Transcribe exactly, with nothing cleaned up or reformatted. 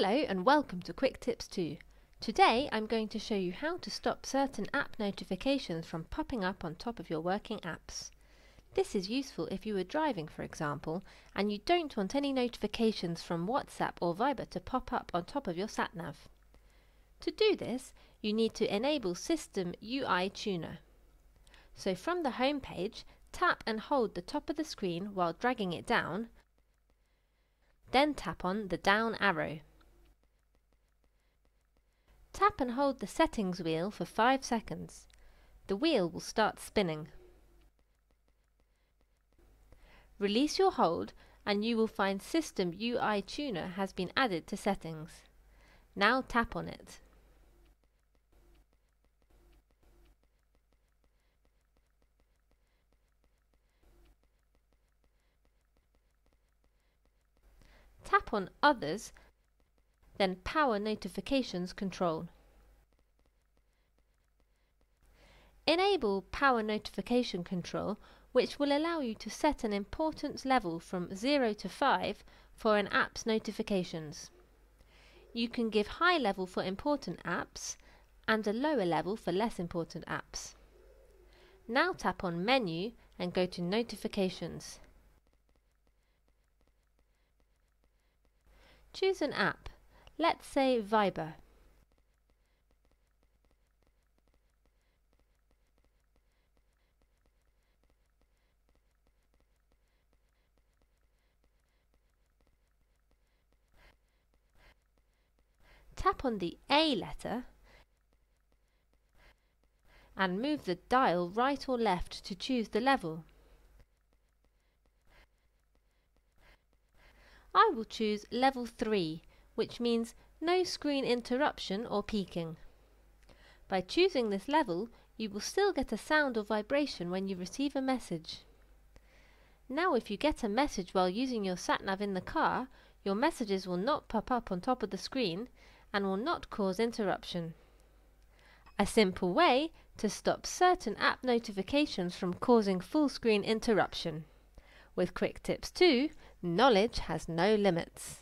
Hello and welcome to Quick Tips To. Today I'm going to show you how to stop certain app notifications from popping up on top of your working apps. This is useful if you were driving, for example, and you don't want any notifications from WhatsApp or Viber to pop up on top of your sat-nav. To do this, you need to enable System U I Tuner. So from the home page, tap and hold the top of the screen while dragging it down, then tap on the down arrow. Tap and hold the settings wheel for five seconds. The wheel will start spinning. Release your hold and you will find System U I Tuner has been added to settings. Now tap on it. Tap on Others, then Power Notifications Control. Enable Power Notification Control, which will allow you to set an importance level from zero to five for an app's notifications. You can give high level for important apps and a lower level for less important apps. Now tap on Menu and go to Notifications. Choose an app. Let's say Viber. Tap on the A letter and move the dial right or left to choose the level. I will choose level three, which means no screen interruption or peaking. By choosing this level, you will still get a sound or vibration when you receive a message. Now if you get a message while using your sat-nav in the car, your messages will not pop up on top of the screen and will not cause interruption. A simple way to stop certain app notifications from causing full screen interruption. With Quick Tips To, knowledge has no limits.